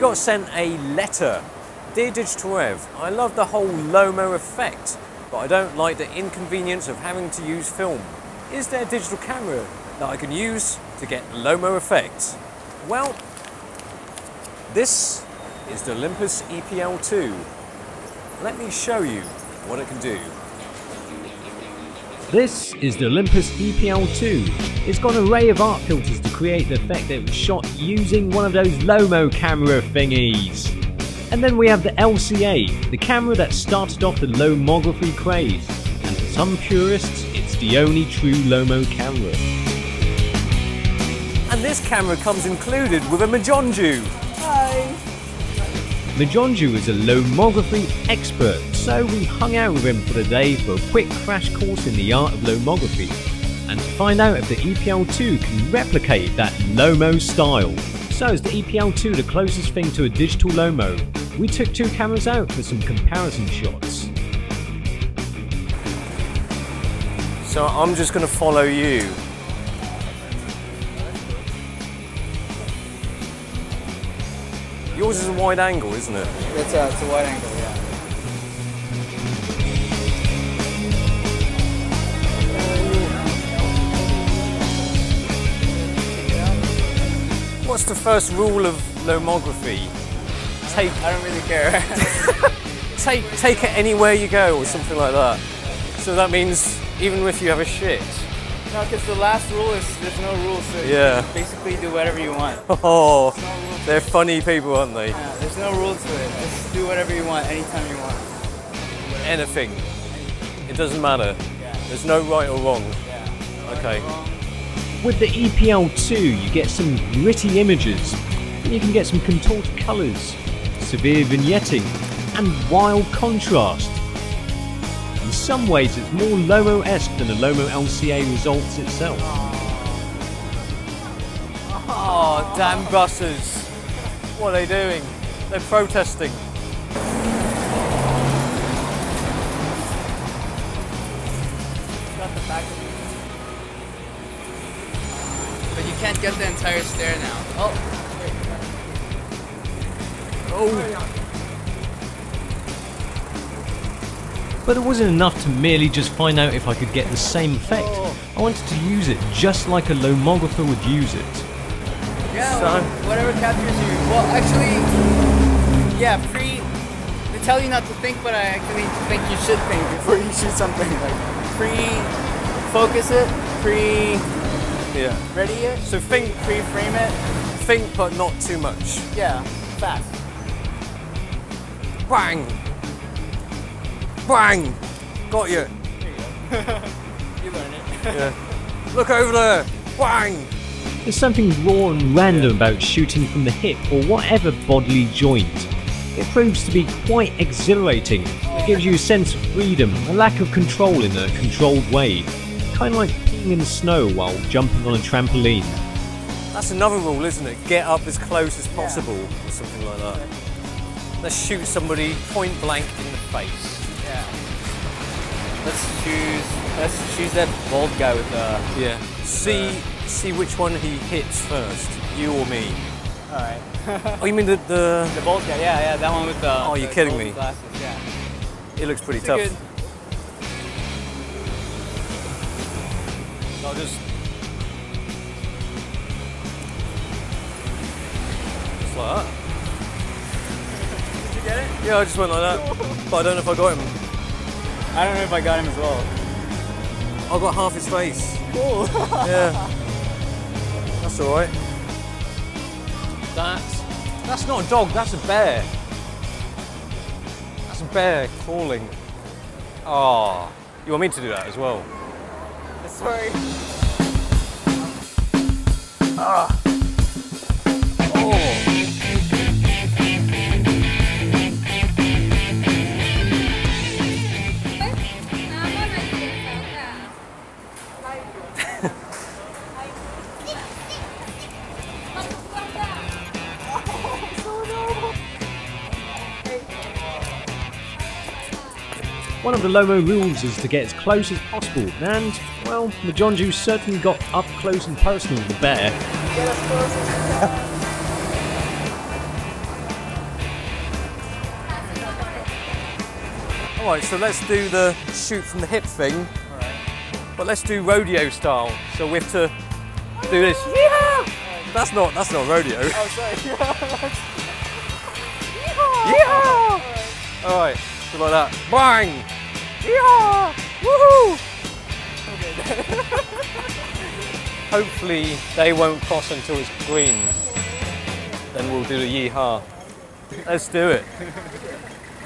got sent a letter. Dear Digital Rev, I love the whole Lomo effect, but I don't like the inconvenience of having to use film. Is there a digital camera that I can use to get Lomo effect? Well, this is the Olympus E-PL2. Let me show you what it can do. This is the Olympus E-PL2. It's got an array of art filters to create the effect that it was shot using one of those Lomo camera thingies. And then we have the LCA, the camera that started off the Lomography craze. And for some purists, it's the only true Lomo camera. And this camera comes included with a Mijonju. Hi! Mijonju is a Lomography expert, so we hung out with him for the day for a quick crash course in the art of Lomography, and to find out if the E-PL2 can replicate that Lomo style. So is the E-PL2 the closest thing to a digital Lomo? We took two cameras out for some comparison shots. So I'm just going to follow you. Yours is a wide angle, isn't it? It's a wide angle, yeah. What's the first rule of Lomography? I don't really care. take it anywhere you go, or something like that. So that means even if you have a shit. No, because the last rule is there's no rules, so yeah. You basically do whatever you want. Oh, no, they're funny people, aren't they? Yeah, there's no rule to it. Just do whatever you want, anytime you want. Anything. It doesn't matter. Yeah. There's no right or wrong. Yeah. No okay. Right or wrong. With the E-PL2, you get some gritty images. You can get some contorted colours, severe vignetting, and wild contrast. In some ways, it's more Lomo-esque than the Lomo LCA results itself. Oh, damn buses. What are they doing? They're protesting. Got the back of you. But you can't get the entire stair now. Oh. Oh. But it wasn't enough to merely just find out if I could get the same effect. I wanted to use it just like a Lomographer would use it. Yeah, so, whatever captures you. Well, actually, yeah, they tell you not to think, but I actually think you should think before you shoot something. Like, pre-focus it, pre-ready it. So think, pre-frame it. Think, but not too much. Yeah, fast. Bang! Bang! Got you. There you go. You learn it. Yeah. Look over there. Bang! There's something raw and random about shooting from the hip or whatever bodily joint. It proves to be quite exhilarating. It gives you a sense of freedom, a lack of control in a controlled way. Kind of like peeing in the snow while jumping on a trampoline. That's another rule, isn't it? Get up as close as possible, yeah. Or something like that. Let's shoot somebody point blank in the face. Yeah. Let's choose that bald guy with the... Yeah. See which one he hits first, you or me. Alright. Oh, you mean the bald guy, yeah, that one with the... Oh, you're kidding me. Glasses, yeah. It looks pretty tough. Good. I'll just... Just like that. Get it? Yeah, I just went like that, but I don't know if I got him. I don't know if I got him as well. I got half his face. Cool. Yeah. That's alright. That's not a dog, that's a bear. That's a bear crawling. Ah, oh, you want me to do that as well? Sorry. Ah. Oh. One of the Lomo rules is to get as close as possible, and, well, Mijonju certainly got up close and personal with the bear. Get as close as you can. Alright, so let's do the shoot from the hip thing. Alright. But let's do rodeo style. So we have to do this. Yeehaw! That's not rodeo. Oh, sorry. Yeehaw! Yeehaw! Alright, so like that. Bang! Yeehaw! Woohoo! Hopefully they won't cross until it's green. Then we'll do the yeehaw. Let's do it.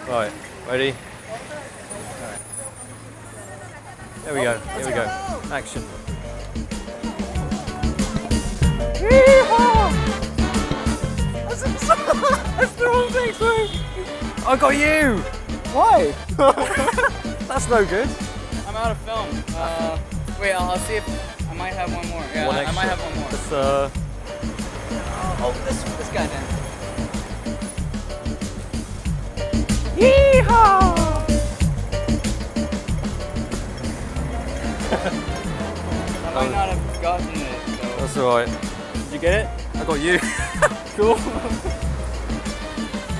Right, ready? There we go, here we go. Action. Yeehaw! That's the wrong thing, sorry. I got you! Why? That's no good. I'm out of film. Wait, I'll see if I might have one more. Yeah, I might have one more. It's, oh, this guy then. Yeehaw! I might not have gotten it, though. That's alright. Did you get it? I got you. Cool.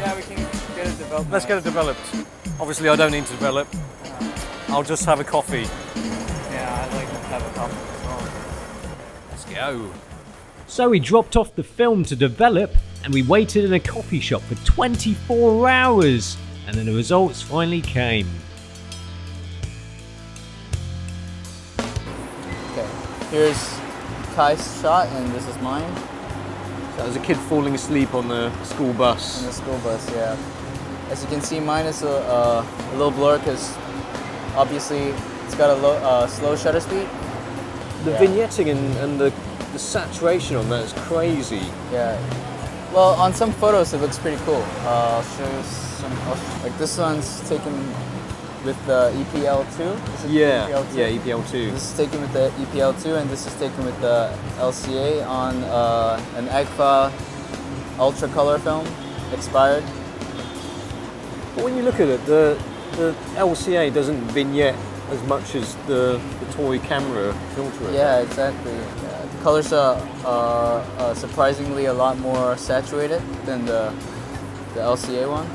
Yeah, we can get it developed. Let's get it developed. Obviously, I don't need to develop. I'll just have a coffee. Yeah, I'd like to have a coffee as well. Let's go. So we dropped off the film to develop and we waited in a coffee shop for 24 hours and then the results finally came. Okay, here's Kai's shot and this is mine. So there's a kid falling asleep on the school bus. On the school bus, yeah. As you can see, mine is a little blur because obviously it's got a low, slow shutter speed. The vignetting and the saturation on that is crazy. Yeah. Well, on some photos it looks pretty cool. I'll show you some. Like this one's taken with the E-PL2. Is it E-PL2? Yeah, E-PL2. This is taken with the E-PL2 and this is taken with the LCA on an Agfa Ultra Color film, expired. But when you look at it, the LCA doesn't vignette as much as the toy camera filter. Yeah, exactly. Yeah. The colors are surprisingly a lot more saturated than the LCA one.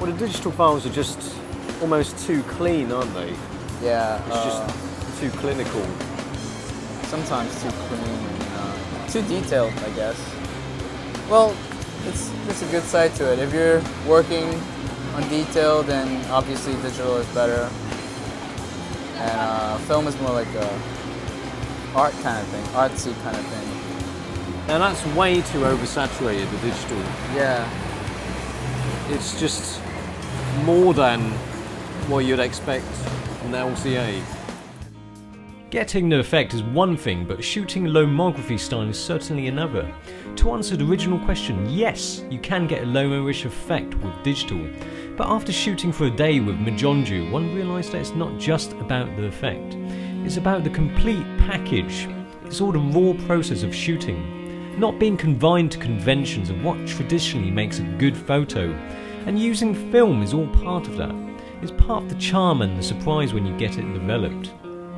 Well, the digital files are just almost too clean, aren't they? Yeah. It's just too clinical. Sometimes too clean. Too detailed, I guess. Well, it's a good side to it. If you're working on detail, then obviously digital is better. And film is more like a art kind of thing, artsy kind of thing. And that's way too oversaturated, the digital. Yeah. It's just more than what you'd expect on the LCA. Getting the effect is one thing, but shooting Lomography style is certainly another. To answer the original question, yes, you can get a Lomo-ish effect with digital. But after shooting for a day with Mijonju, one realised that it's not just about the effect. It's about the complete package. It's all the raw process of shooting. Not being confined to conventions of what traditionally makes a good photo. And using film is all part of that. It's part of the charm and the surprise when you get it developed.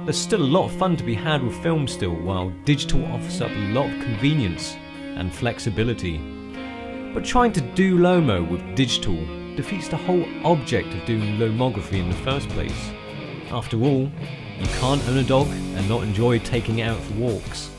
There's still a lot of fun to be had with film still, while digital offers up a lot of convenience and flexibility. But trying to do Lomo with digital defeats the whole object of doing Lomography in the first place. After all, you can't own a dog and not enjoy taking it out for walks.